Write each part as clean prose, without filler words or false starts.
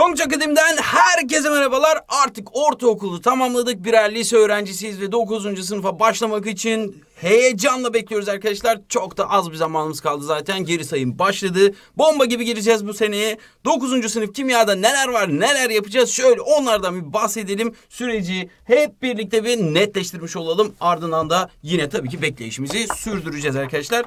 Tonguçakademi'den herkese merhabalar. Artık ortaokulu tamamladık. Birer lise öğrencisiyiz ve 9. sınıfa başlamak için heyecanla bekliyoruz arkadaşlar. Çok da az bir zamanımız kaldı zaten. Geri sayım başladı. Bomba gibi gireceğiz bu seneye. 9. sınıf kimyada neler var, neler yapacağız? Şöyle onlardan bir bahsedelim. Süreci hep birlikte bir netleştirmiş olalım. Ardından da yine tabii ki bekleyişimizi sürdüreceğiz arkadaşlar.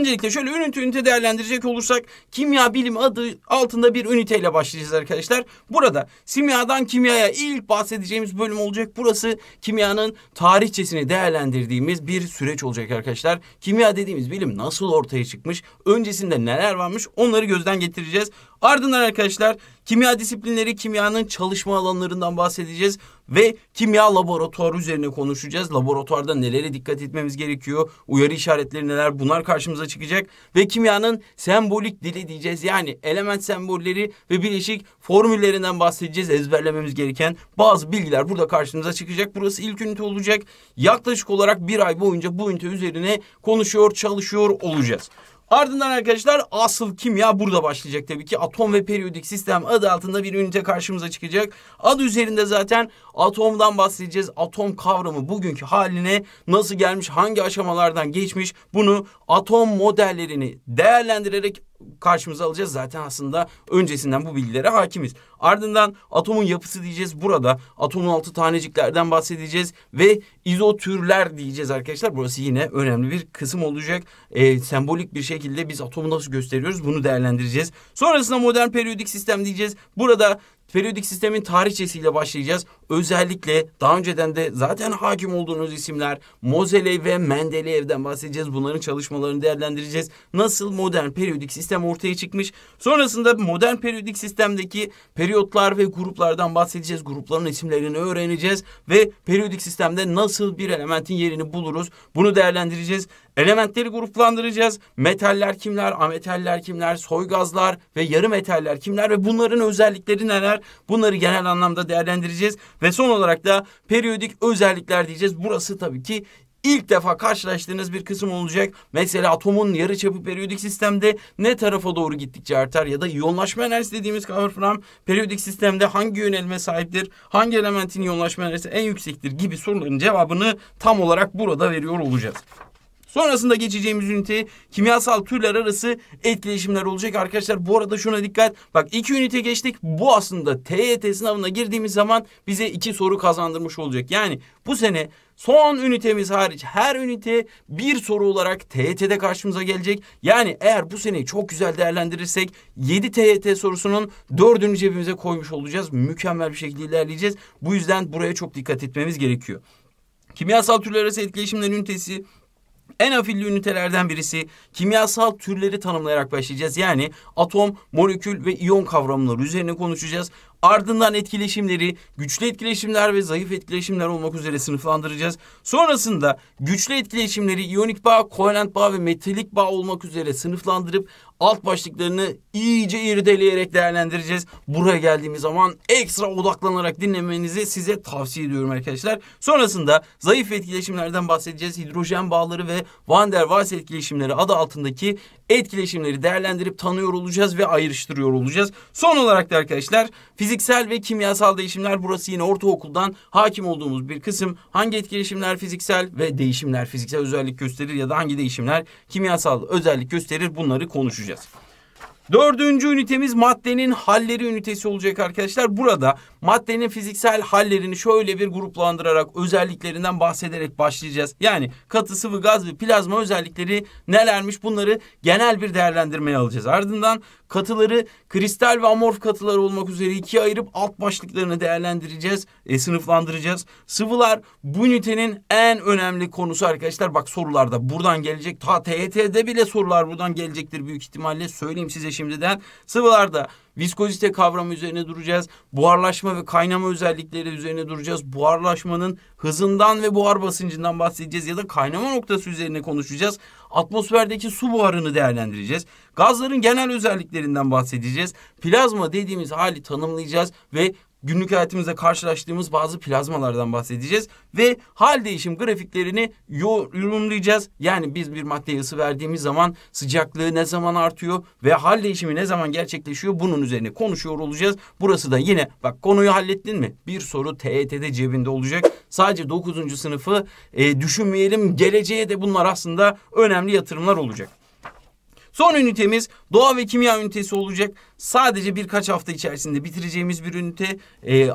Öncelikle şöyle ünite değerlendirecek olursak kimya bilimi adı altında bir üniteyle başlayacağız arkadaşlar. Burada simyadan kimyaya ilk bahsedeceğimiz bölüm olacak. Burası kimyanın tarihçesini değerlendirdiğimiz bir süreç olacak arkadaşlar. Kimya dediğimiz bilim nasıl ortaya çıkmış, öncesinde neler varmış onları gözden getireceğiz. Ardından arkadaşlar kimya disiplinleri, kimyanın çalışma alanlarından bahsedeceğiz ve kimya laboratuvarı üzerine konuşacağız. Laboratuvarda nelere dikkat etmemiz gerekiyor, uyarı işaretleri neler, bunlar karşımıza çıkacak ve kimyanın sembolik dili diyeceğiz. Yani element sembolleri ve bileşik formüllerinden bahsedeceğiz. Ezberlememiz gereken bazı bilgiler burada karşımıza çıkacak. Burası ilk ünite olacak. Yaklaşık olarak bir ay boyunca bu ünite üzerine konuşuyor, çalışıyor olacağız. Ardından arkadaşlar asıl kimya burada başlayacak tabii ki. Atom ve periyodik sistem adı altında bir ünite karşımıza çıkacak. Adı üzerinde zaten atomdan bahsedeceğiz. Atom kavramı bugünkü haline nasıl gelmiş, hangi aşamalardan geçmiş, bunu atom modellerini değerlendirerek karşımıza alacağız. Zaten aslında öncesinden bu bilgilere hakimiz. Ardından atomun yapısı diyeceğiz. Burada atomun altı taneciklerden bahsedeceğiz ve izotürler diyeceğiz arkadaşlar. Burası yine önemli bir kısım olacak. Sembolik bir şekilde biz atomu nasıl gösteriyoruz bunu değerlendireceğiz. Sonrasında modern periyodik sistem diyeceğiz. Burada periyodik sistemin tarihçesiyle başlayacağız. Özellikle daha önceden de zaten hakim olduğunuz isimler Moseley ve Mendeleyev'den bahsedeceğiz. Bunların çalışmalarını değerlendireceğiz. Nasıl modern periyodik sistem ortaya çıkmış. Sonrasında modern periyodik sistemdeki periyotlar ve gruplardan bahsedeceğiz. Grupların isimlerini öğreneceğiz ve periyodik sistemde nasıl bir elementin yerini buluruz, bunu değerlendireceğiz. Elementleri gruplandıracağız. Metaller kimler, ametaller kimler, soy gazlar ve yarı metaller kimler ve bunların özellikleri neler? Bunları genel anlamda değerlendireceğiz. Ve son olarak da periyodik özellikler diyeceğiz. Burası tabii ki İlk defa karşılaştığınız bir kısım olacak. Mesela atomun yarıçapı periyodik sistemde ne tarafa doğru gittikçe artar ya da iyonlaşma enerjisi dediğimiz kavram periyodik sistemde hangi yönelime sahiptir, hangi elementin iyonlaşma enerjisi en yüksektir gibi soruların cevabını tam olarak burada veriyor olacağız. Sonrasında geçeceğimiz ünite kimyasal türler arası etkileşimler olacak arkadaşlar. Bu arada şuna dikkat. Bak iki ünite geçtik. Bu aslında TYT sınavına girdiğimiz zaman bize 2 soru kazandırmış olacak. Yani bu sene son ünitemiz hariç her ünite bir soru olarak TYT'de karşımıza gelecek. Yani eğer bu seneyi çok güzel değerlendirirsek 7 TYT sorusunun 4'ünü cebimize koymuş olacağız. Mükemmel bir şekilde ilerleyeceğiz. Bu yüzden buraya çok dikkat etmemiz gerekiyor. Kimyasal türler arası etkileşimler ünitesi en afilli ünitelerden birisi. Kimyasal türleri tanımlayarak başlayacağız. Yani atom, molekül ve iyon kavramları üzerine konuşacağız. Ardından etkileşimleri güçlü etkileşimler ve zayıf etkileşimler olmak üzere sınıflandıracağız. Sonrasında güçlü etkileşimleri iyonik bağ, kovalent bağ ve metalik bağ olmak üzere sınıflandırıp alt başlıklarını iyice irdeleyerek değerlendireceğiz. Buraya geldiğimiz zaman ekstra odaklanarak dinlemenizi size tavsiye ediyorum arkadaşlar. Sonrasında zayıf etkileşimlerden bahsedeceğiz. Hidrojen bağları ve Van der Waals etkileşimleri adı altındaki etkileşimleri değerlendirip tanıyor olacağız ve ayrıştırıyor olacağız. Son olarak da arkadaşlar fiziksel ve kimyasal değişimler, burası yine ortaokuldan hakim olduğumuz bir kısım. Hangi etkileşimler fiziksel ve değişimler fiziksel özellik gösterir ya da hangi değişimler kimyasal özellik gösterir, bunları konuşacağız. 4. ünitemiz maddenin halleri ünitesi olacak arkadaşlar. Burada maddenin fiziksel hallerini şöyle bir gruplandırarak özelliklerinden bahsederek başlayacağız. Yani katı, sıvı, gaz ve plazma özellikleri nelermiş, bunları genel bir değerlendirmeye alacağız. Ardından katıları kristal ve amorf katılar olmak üzere ikiye ayırıp alt başlıklarını değerlendireceğiz, sınıflandıracağız. Sıvılar bu ünitenin en önemli konusu arkadaşlar. Bak sorularda buradan gelecek. Ta TYT'de bile sorular buradan gelecektir büyük ihtimalle. Söyleyeyim size şimdiden. Sıvılarda viskozite kavramı üzerine duracağız. Buharlaşma ve kaynama özellikleri üzerine duracağız. Buharlaşmanın hızından ve buhar basıncından bahsedeceğiz ya da kaynama noktası üzerine konuşacağız. Atmosferdeki su buharını değerlendireceğiz. Gazların genel özelliklerinden bahsedeceğiz. Plazma dediğimiz hali tanımlayacağız ve günlük hayatımızda karşılaştığımız bazı plazmalardan bahsedeceğiz ve hal değişim grafiklerini yorumlayacağız. Yani biz bir maddeye ısı verdiğimiz zaman sıcaklığı ne zaman artıyor ve hal değişimi ne zaman gerçekleşiyor, bunun üzerine konuşuyor olacağız. Burası da yine bak, konuyu hallettin mi? Bir soru TYT'de cebinde olacak. Sadece 9. sınıfı düşünmeyelim, geleceğe de bunlar aslında önemli yatırımlar olacak. Son ünitemiz doğa ve kimya ünitesi olacak. Sadece birkaç hafta içerisinde bitireceğimiz bir ünite.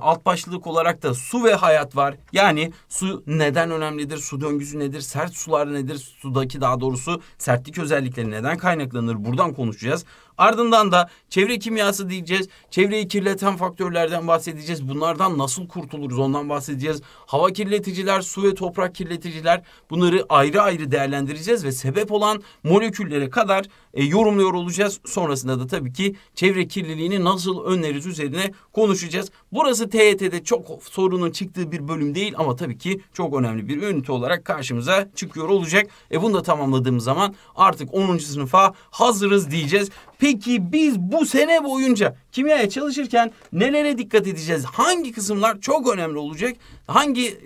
Alt başlık olarak da su ve hayat var. Yani su neden önemlidir, su döngüsü nedir, sert sular nedir, sudaki daha doğrusu sertlik özellikleri neden kaynaklanır, buradan konuşacağız. Ardından da çevre kimyası diyeceğiz. Çevreyi kirleten faktörlerden bahsedeceğiz. Bunlardan nasıl kurtuluruz ondan bahsedeceğiz. Hava kirleticiler, su ve toprak kirleticiler, bunları ayrı ayrı değerlendireceğiz ve sebep olan moleküllere kadar yorumluyor olacağız. Sonrasında da tabii ki çevre kirliliğini nasıl önleriz üzerine konuşacağız. Burası TYT'de çok sorunun çıktığı bir bölüm değil ama tabii ki çok önemli bir ünite olarak karşımıza çıkıyor olacak. Bunu da tamamladığımız zaman artık 10. sınıfa hazırız diyeceğiz. Peki biz bu sene boyunca kimyaya çalışırken nelere dikkat edeceğiz? Hangi kısımlar çok önemli olacak? Hangi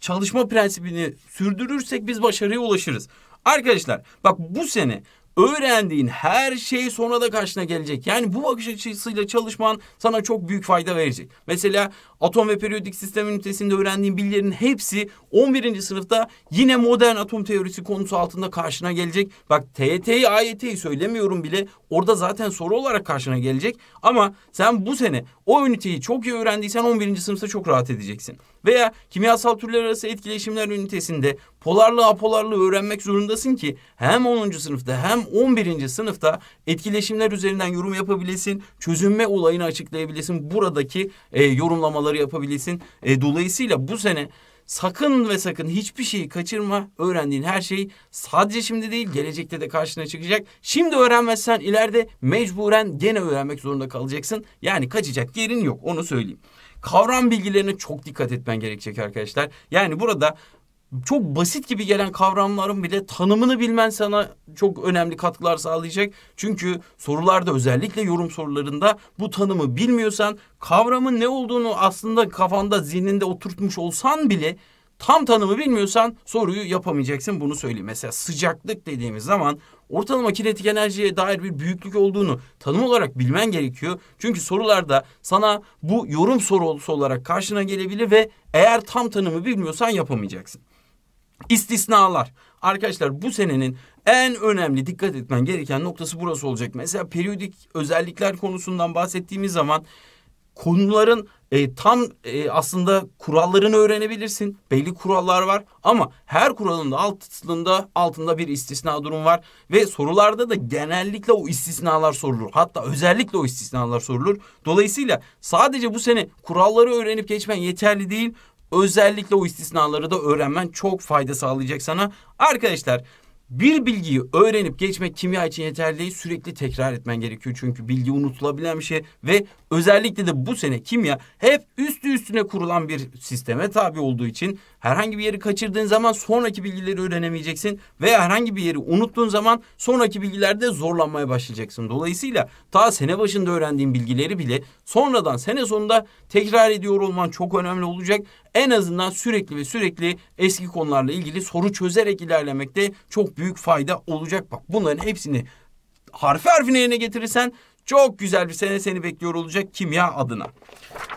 çalışma prensibini sürdürürsek biz başarıya ulaşırız? Arkadaşlar bak, bu sene öğrendiğin her şey sonra da karşına gelecek. Yani bu bakış açısıyla çalışman sana çok büyük fayda verecek. Mesela atom ve periyodik sistem ünitesinde öğrendiğin bilgilerin hepsi 11. sınıfta yine modern atom teorisi konusu altında karşına gelecek. Bak, TYT'yi, AYT'yi söylemiyorum bile, orada zaten soru olarak karşına gelecek. Ama sen bu sene o üniteyi çok iyi öğrendiysen 11. sınıfta çok rahat edeceksin. Veya kimyasal türler arası etkileşimler ünitesinde polarlığı, apolarlığı öğrenmek zorundasın ki hem 10. sınıfta hem 11. sınıfta etkileşimler üzerinden yorum yapabilesin, çözünme olayını açıklayabilesin, buradaki yorumlamaları yapabilesin. Dolayısıyla bu sene sakın ve sakın hiçbir şeyi kaçırma. Öğrendiğin her şey sadece şimdi değil, gelecekte de karşına çıkacak. Şimdi öğrenmezsen ileride mecburen gene öğrenmek zorunda kalacaksın. Yani kaçacak yerin yok, onu söyleyeyim. Kavram bilgilerine çok dikkat etmen gerekecek arkadaşlar. Yani burada çok basit gibi gelen kavramların bile tanımını bilmen sana çok önemli katkılar sağlayacak. Çünkü sorularda, özellikle yorum sorularında bu tanımı bilmiyorsan, kavramın ne olduğunu aslında kafanda, zihninde oturtmuş olsan bile tam tanımı bilmiyorsan soruyu yapamayacaksın, bunu söyleyeyim. Mesela sıcaklık dediğimiz zaman ortalama kinetik enerjiye dair bir büyüklük olduğunu tanım olarak bilmen gerekiyor. Çünkü sorularda sana bu yorum sorusu olarak karşına gelebilir ve eğer tam tanımı bilmiyorsan yapamayacaksın. İstisnalar. Arkadaşlar bu senenin en önemli dikkat etmen gereken noktası burası olacak. Mesela periyodik özellikler konusundan bahsettiğimiz zaman konuların aslında kurallarını öğrenebilirsin. Belli kurallar var ama her kuralın da altında bir istisna durum var. Ve sorularda da genellikle o istisnalar sorulur. Hatta özellikle o istisnalar sorulur. Dolayısıyla sadece bu sene kuralları öğrenip geçmen yeterli değil. Özellikle o istisnaları da öğrenmen çok fayda sağlayacak sana. Arkadaşlar bir bilgiyi öğrenip geçmek kimya için yeterli değil. Sürekli tekrar etmen gerekiyor. Çünkü bilgi unutulabilen bir şey ve özellikle de bu sene kimya hep üstü üstüne kurulan bir sisteme tabi olduğu için herhangi bir yeri kaçırdığın zaman sonraki bilgileri öğrenemeyeceksin veya herhangi bir yeri unuttuğun zaman sonraki bilgilerde zorlanmaya başlayacaksın. Dolayısıyla ta sene başında öğrendiğin bilgileri bile sonradan, sene sonunda tekrar ediyor olman çok önemli olacak. En azından sürekli ve sürekli eski konularla ilgili soru çözerek ilerlemekte çok büyük fayda olacak. Bak, bunların hepsini harfi harfine yerine getirirsen çok güzel bir sene seni bekliyor olacak kimya adına.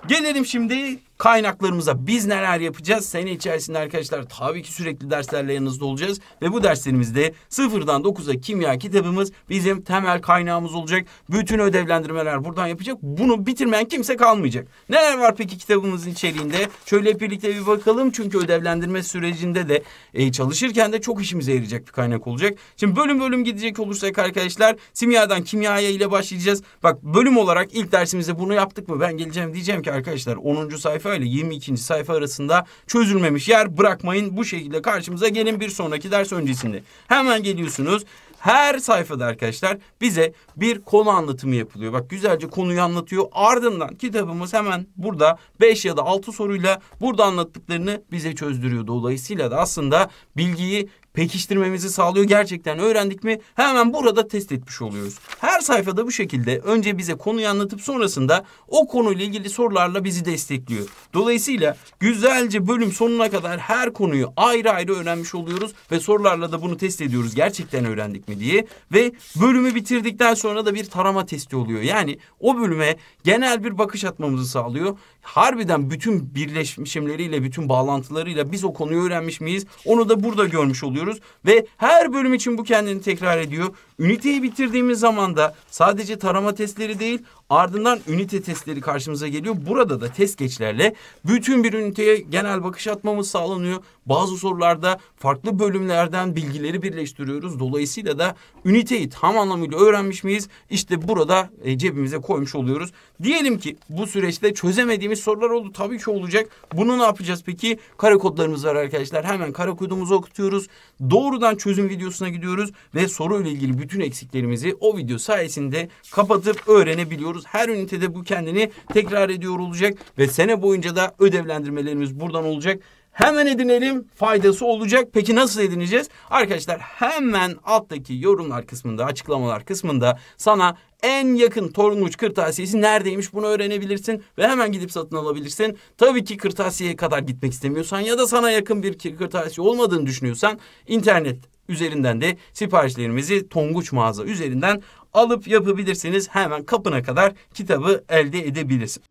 Gelelim şimdi kaynaklarımıza. Biz neler yapacağız? Sene içerisinde arkadaşlar tabii ki sürekli derslerle yanınızda olacağız. Ve bu derslerimizde 0'dan 9'a kimya kitabımız bizim temel kaynağımız olacak. Bütün ödevlendirmeler buradan yapacak. Bunu bitirmeyen kimse kalmayacak. Neler var peki kitabımızın içeriğinde? Şöyle birlikte bir bakalım. Çünkü ödevlendirme sürecinde de çalışırken de çok işimize yarayacak bir kaynak olacak. Şimdi bölüm bölüm gidecek olursak arkadaşlar simyadan kimyaya ile başlayacağız. Bak, bölüm olarak ilk dersimizde bunu yaptık mı? Ben geleceğim, diyeceğim ki arkadaşlar 10. sayfa ile 22. sayfa arasında çözülmemiş yer bırakmayın. Bu şekilde karşımıza gelin bir sonraki ders öncesinde. Hemen geliyorsunuz. Her sayfada arkadaşlar bize bir konu anlatımı yapılıyor. Bak, güzelce konuyu anlatıyor. Ardından kitabımız hemen burada 5 ya da 6 soruyla burada anlattıklarını bize çözdürüyor. Dolayısıyla da aslında bilgiyi pekiştirmemizi sağlıyor. Gerçekten öğrendik mi hemen burada test etmiş oluyoruz. Her sayfada bu şekilde önce bize konuyu anlatıp sonrasında o konuyla ilgili sorularla bizi destekliyor. Dolayısıyla güzelce bölüm sonuna kadar her konuyu ayrı ayrı öğrenmiş oluyoruz ve sorularla da bunu test ediyoruz. Gerçekten öğrendik mi diye. Ve bölümü bitirdikten sonra da bir tarama testi oluyor. Yani o bölüme genel bir bakış atmamızı sağlıyor. Harbiden bütün birleşimleriyle, bütün bağlantılarıyla biz o konuyu öğrenmiş miyiz? Onu da burada görmüş oluyoruz ve her bölüm için bu kendini tekrar ediyor. Üniteyi bitirdiğimiz zaman da sadece tarama testleri değil, ardından ünite testleri karşımıza geliyor. Burada da test geçlerle bütün bir üniteye genel bakış atmamız sağlanıyor. Bazı sorularda farklı bölümlerden bilgileri birleştiriyoruz. Dolayısıyla da üniteyi tam anlamıyla öğrenmiş miyiz? İşte burada cebimize koymuş oluyoruz. Diyelim ki bu süreçte çözemediğimiz sorular oldu. Tabii ki olacak. Bunu ne yapacağız peki? Kare kodlarımız var arkadaşlar. Hemen kare kodumuzu okutuyoruz. Doğrudan çözüm videosuna gidiyoruz ve soruyla ilgili bütün eksiklerimizi o video sayesinde kapatıp öğrenebiliyoruz. Her ünitede bu kendini tekrar ediyor olacak ve sene boyunca da ödevlendirmelerimiz buradan olacak. Hemen edinelim, faydası olacak. Peki nasıl edineceğiz? Arkadaşlar hemen alttaki yorumlar kısmında, açıklamalar kısmında sana en yakın Tonguç kırtasiyesi neredeymiş bunu öğrenebilirsin ve hemen gidip satın alabilirsin. Tabii ki kırtasiyeye kadar gitmek istemiyorsan ya da sana yakın bir kırtasiye olmadığını düşünüyorsan internet üzerinden de siparişlerimizi Tonguç mağaza üzerinden alıp yapabilirsiniz. Hemen kapına kadar kitabı elde edebilirsin.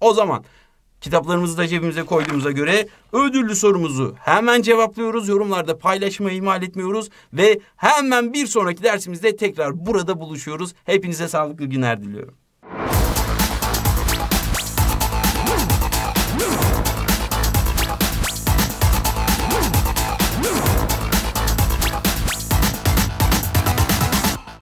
O zaman kitaplarımızı da cebimize koyduğumuza göre ödüllü sorumuzu hemen cevaplıyoruz. Yorumlarda paylaşmayı ihmal etmiyoruz ve hemen bir sonraki dersimizde tekrar burada buluşuyoruz. Hepinize sağlıklı günler diliyorum.